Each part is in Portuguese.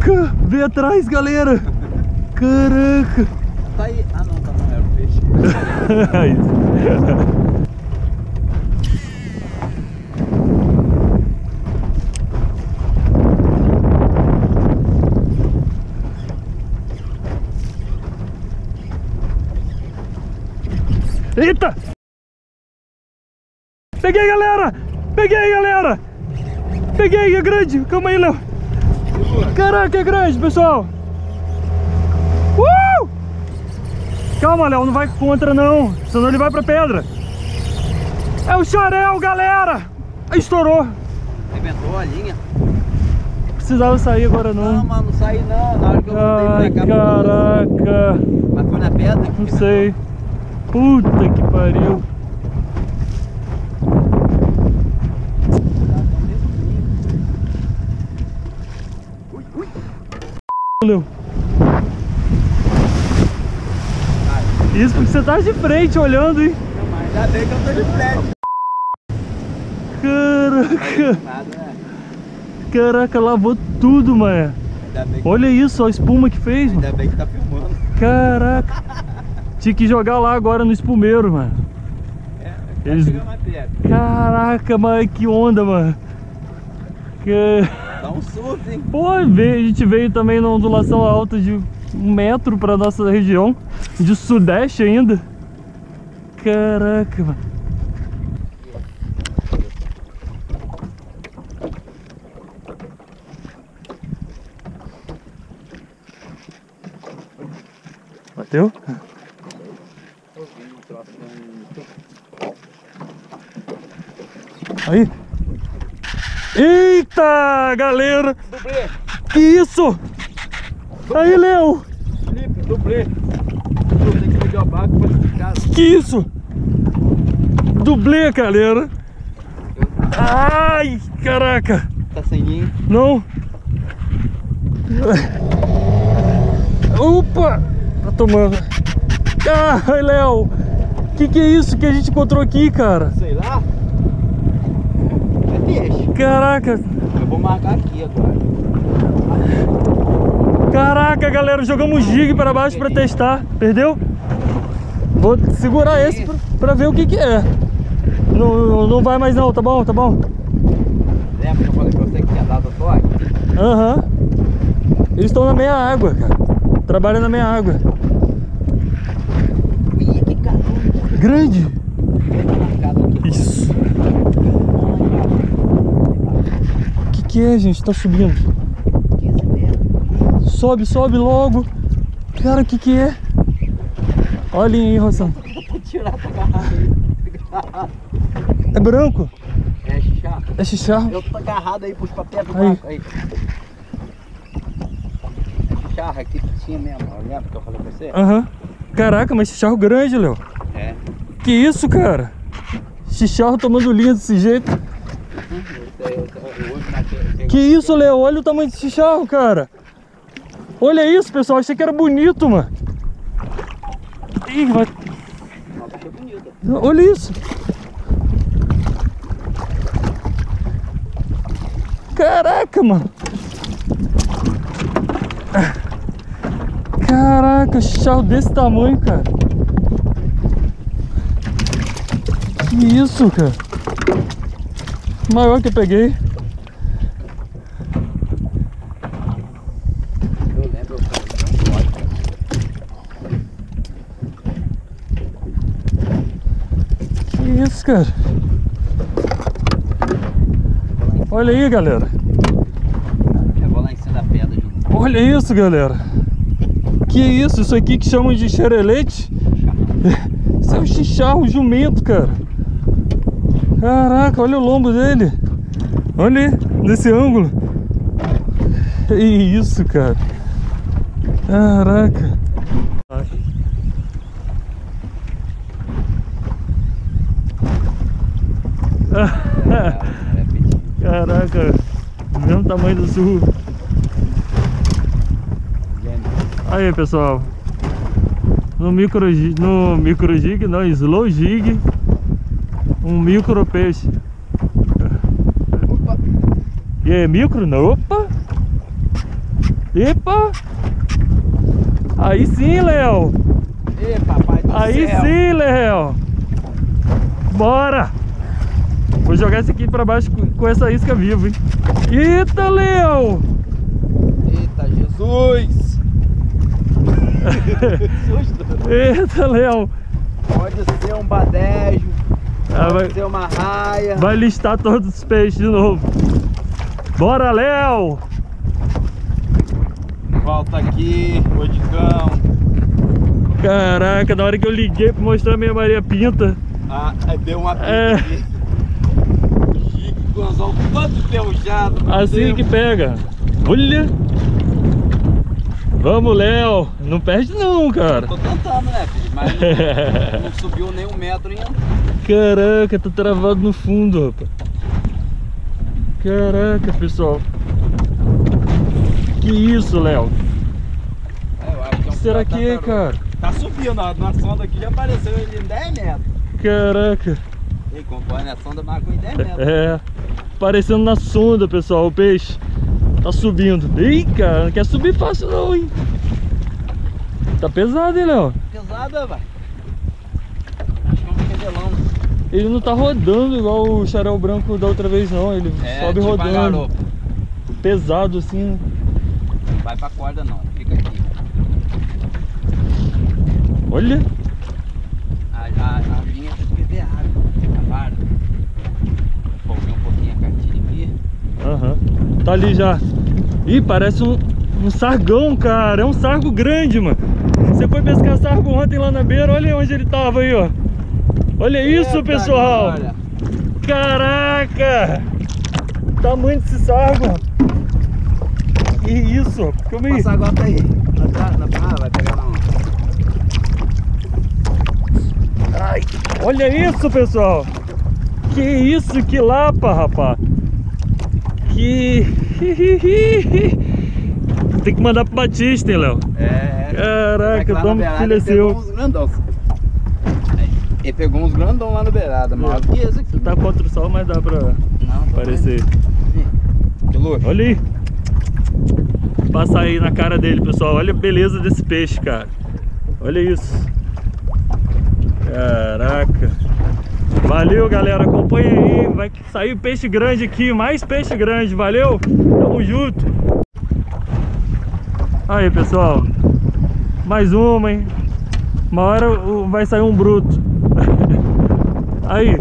Caraca! Vem atrás, galera! Caraca! Tá aí. Ah não, tá não, era o peixe. É isso. Eita! Peguei, galera! Peguei, galera! Peguei, é grande! Calma aí, Léo! Caraca, é grande, pessoal! Calma, Léo, não vai contra, não! Senão ele vai pra pedra! É o xareu, galera! Estourou! Arrebentou a linha! Não precisava sair agora, não! Não, mano, não saí, não! Na hora que eu voltei pra cá... Caraca! Mas foi na pedra? Não sei! Puta que pariu! Valeu! Isso porque você tá de frente olhando, hein? Ainda bem que eu tô de frente! Caraca! Caraca, lavou tudo, mané! Olha isso, a espuma que fez! Ainda bem que tá filmando! Caraca! Tinha que jogar lá agora no espumeiro, mano. É, eles... Caraca, mano, que onda, mano. Que... Dá um surto, hein? Pô, a gente veio também na ondulação alta de 1 metro pra nossa região. De sudeste ainda. Caraca, mano. Bateu? Aí. Eita, galera! Dublê! Que isso? Dublê. Aí, Léo! Felipe, dublê! Tem que pegar o barco pra ir de casa. Que isso? Dublê, galera! Ai, caraca! Tá sem ninho? Não! Opa! Tá tomando! Ai, Léo! Que é isso que a gente encontrou aqui, cara? Sei lá! Caraca! Eu vou marcar aqui agora. Caraca, galera, jogamos jig para baixo para testar. Perdeu? Vou segurar esse para ver o que é. Não, não vai mais não, tá bom? Tá bom? Lembra que eu falei pra você que tinha dado a toque? Aham. Eles estão na meia água, cara. Trabalham na meia água. Ih, que calor! Grande! Isso! Que é, gente? Tá subindo. Sobe, sobe logo. Cara, o que é? Olha aí, Roçan. É branco? É xixá. É xixá? Eu tô agarrado aí pros papéis do barco. Aí. Xixarro aqui que tinha mesmo. Lembra que eu falei pra você? Aham. Caraca, mas xixarro grande, Léo. É. Que isso, cara? Xixarro tomando linha desse jeito. Que isso, Léo? Olha o tamanho desse xixarro, cara. Olha isso, pessoal. Achei que era bonito, mano. Ih, vai... Olha isso. Caraca, mano. Caraca, xixarro desse tamanho, cara. Que isso, cara. Maior que eu peguei. Que isso, cara? Olha aí, galera. Eu vou lá em cima da pedra junto. Olha isso, galera. Que isso? Isso aqui que chamam de xerelete? Isso é um xixarro, um jumento, cara. Caraca, olha o lombo dele. Olha aí, nesse ângulo. Que isso, cara. Caraca. Caraca, mesmo tamanho do sul. Aí, pessoal. No micro jig, não, slow jig. Um micro peixe. Opa. E aí, micro? Não, opa. Epa! Aí sim, Léo! Ê, papai do aí céu! Aí sim, Léo! Bora! Vou jogar esse aqui pra baixo com essa isca viva, hein? Eita, Léo! Eita, Jesus! Eita, Léo! Pode ser um badejo, pode ser uma raia. Vai listar todos os peixes de novo. Bora, Léo! Volta aqui, bodicão. Caraca, na hora que eu liguei pra mostrar a minha Maria Pinta. Ah, deu uma pinta aqui. Chico, com os olhos todos enferrujados. Assim que pega. Olha! Vamos, Léo! Não perde não, cara! Eu tô tentando, né, filho? Mas não subiu nem um metro ainda. Caraca, tá travado no fundo, rapaz. Caraca, pessoal. Que isso, Léo? É, que será que é, cara? Tá subindo, ó. Na sonda aqui já apareceu ele em 10 metros. Caraca! Ei, acompanha, a sonda marcou em 10 metros. É, aparecendo na sonda, pessoal, o peixe. Tá subindo. Ih, cara, não quer subir fácil não, hein? Tá pesado, hein, Léo? Pesado, velho. Acho que é um pedelão. Ele não tá rodando igual o Xareu Branco da outra vez não. Ele sobe rodando. Pesado assim. Não vai pra corda não, fica aqui. Olha! A linha tá espedeada. A vara. Foguei um pouquinho a cartilha aqui. Aham. Tá ali já. Ih, parece um sargão, cara. É um sargo grande, mano. Você foi pescar sargo ontem lá na beira. Olha onde ele tava aí, ó. Olha isso, pessoal. Olha. Caraca. Tamanho desse sargo. Que isso. Como é isso? Passa a gota aí. Ah, vai pegar na mão. Ai, olha isso, pessoal. Que isso, que lapa, rapaz. Tem que mandar pro Batista, hein, Léo? É. Caraca, lá toma filha ele seu. Pegou uns grandão. Ele pegou uns grandão lá na beirada, maior que esse aqui. Você tá contra o sol, mas dá pra aparecer. Mas... olha aí. Passa aí na cara dele, pessoal. Olha a beleza desse peixe, cara. Olha isso. Caraca. Valeu, galera, acompanha aí, vai sair peixe grande aqui, mais peixe grande, valeu, tamo junto. Aí, pessoal, mais uma, hein, uma hora vai sair um bruto. Aí,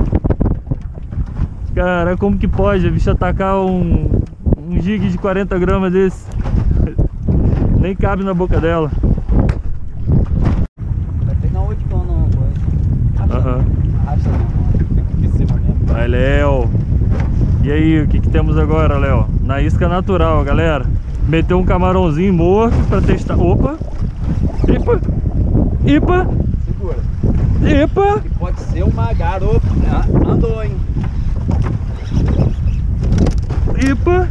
cara, como que pode a bicha atacar um jig de 40 gramas desse? Nem cabe na boca dela. Vai pegar 8 pão, não, coisa. Aham. Vai, Léo. E aí, o que temos agora, Léo? Na isca natural, galera. Meteu um camarãozinho morto pra testar. Opa! Epa! Epa! Segura! Epa! E pode ser uma garota. Andou, hein? Epa!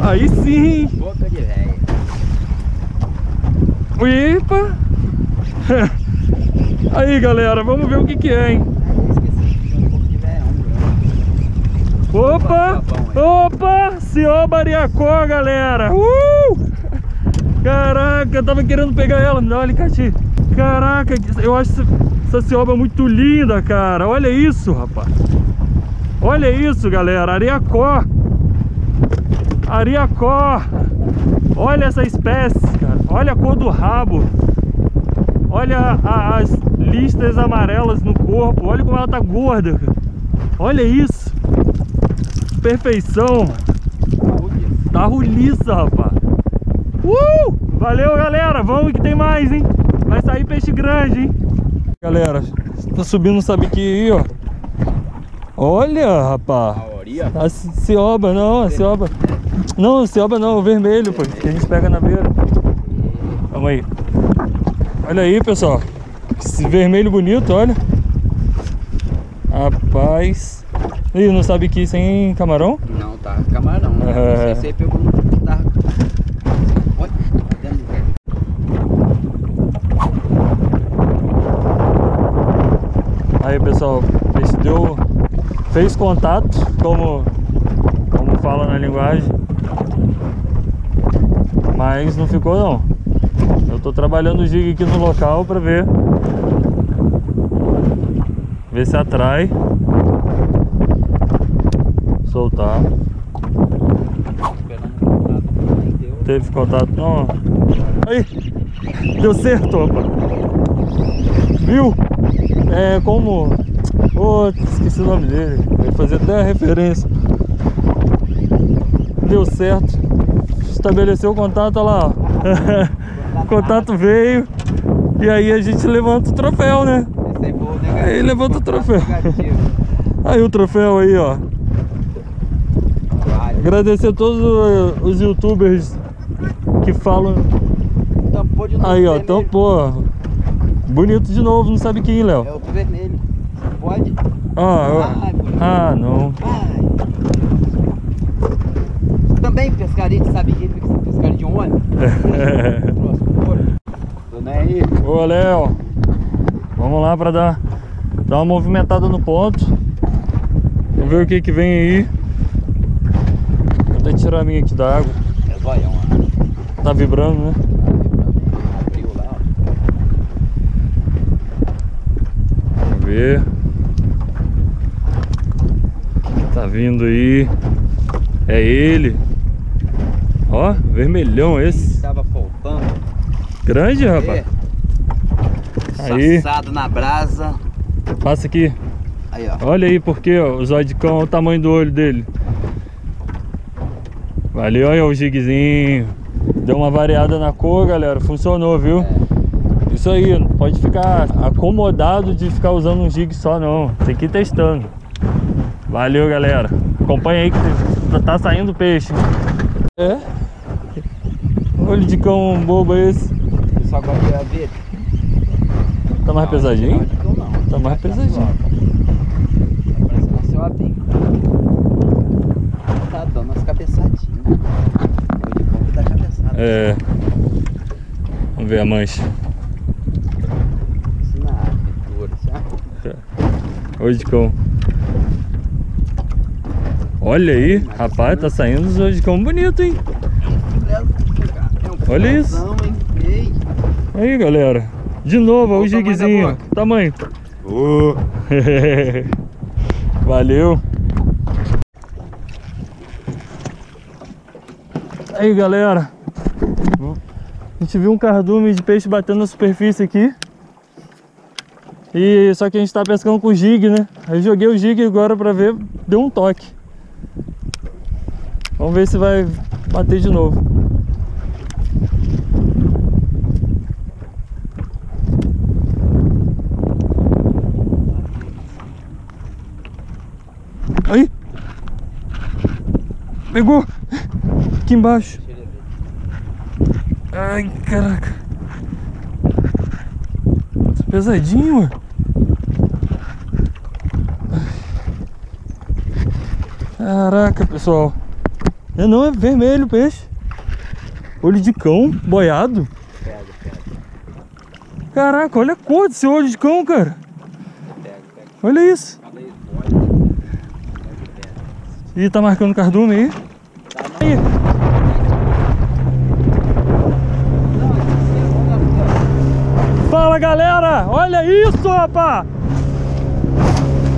Aí sim! Boca de véia! Epa! Aí, galera, vamos ver o que é, hein? Opa! Opa! Senhor Bariacó, galera! Caraca, eu tava querendo pegar ela. Me dá um alicate. Caraca, eu acho essa cioba muito linda, cara. Olha isso, rapaz. Olha isso, galera. Ariacó. Ariacó. Olha essa espécie, cara. Olha a cor do rabo. Olha as listas amarelas no corpo. Olha como ela tá gorda, cara. Olha isso. Perfeição. Tá ruliça, rapaz. Valeu, galera. Vamos que tem mais, hein. Vai sair peixe grande, hein. Galera, tá subindo, sabe que aí, ó. Olha, rapaz. A cioba, não. A cioba. Não, a cioba não. O vermelho, pô. Que a gente pega na beira. Calma aí. Olha aí, pessoal, esse vermelho bonito, olha. Rapaz. Ih, não sabe que sem camarão? Não, tá camarão, né? Não sei se ele pegou no que tá. Olha, até ali. Aí, pessoal, fez contato, como fala na linguagem. Mas não ficou não. Eu tô trabalhando o jig aqui no local pra ver. Ver se atrai. Soltar. Teve contato não. Aí! Deu certo, opa! Viu? É como. Oh, esqueci o nome dele. Vai fazer até a referência. Deu certo. Estabeleceu o contato, olha lá. Ó. O contato veio. E aí a gente levanta o troféu, né? Aí levanta o troféu. Aí o troféu aí, ó. Agradecer a todos os youtubers que falam. Tampou de novo. Aí, ó, tampou. Bonito de novo, não sabe quem, Léo. É o vermelho. Pode? Ah, não. Vai. Também pescaria de sabe quem? Pescaria de um ano? É. Ô, Léo. Vamos lá pra dar uma movimentada no ponto. Vamos ver o que que vem aí. Vou até tirar a minha aqui da água. É zoião, ó. Tá vibrando, né? Ver o que tá vindo aí. É ele. Ó, vermelhão esse. Tava faltando. Grande, rapaz. Aí. Passado na brasa. Passa aqui. Aí, ó. Olha aí porque ó, o zodicão, olha o tamanho do olho dele. Valeu, olha o jigzinho. Deu uma variada na cor, galera. Funcionou, viu? É. Isso aí, não pode ficar acomodado de ficar usando um jig só não. Tem que ir testando. Valeu, galera. Acompanha aí que tá saindo peixe. É? Olho de cão bobo esse. Isso agora é a vida. Tá mais pesadinho? Não. Tá mais pesadinho. Parece uma celadinha. Tá dando umas cabeçadinhas. Olho de cão que dá cabeçada. É. Vamos ver a mancha. Hoje de cão. Olha aí, rapaz, tá saindo os hoje de cão bonito, hein? Olha isso. Aí, galera. De novo, olha o jiguezinho. Tamanho. Valeu. Aí, galera. A gente viu um cardume de peixe batendo na superfície aqui. E só que a gente tá pescando com jig, né? Aí joguei o jig agora pra ver, deu um toque. Vamos ver se vai bater de novo. Aí! Pegou! Aqui embaixo. Ai, caraca. Pesadinho, mano. Caraca, pessoal. Não, é vermelho o peixe. Olho de cão, boiado. Pega. Caraca, olha a cor desse olho de cão, cara. Pega. Olha isso. Ih, tá marcando cardume aí. Tá. Fala, galera, olha isso, rapaz.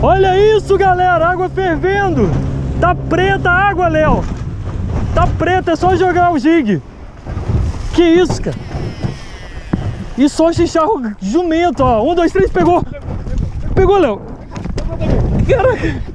Olha isso, galera, água fervendo. Tá preta a água, Léo. Tá preta, é só jogar o jig. Que isso, cara. E só xixar o jumento, ó. 1, 2, 3, pegou. Pegou, Léo. Caraca.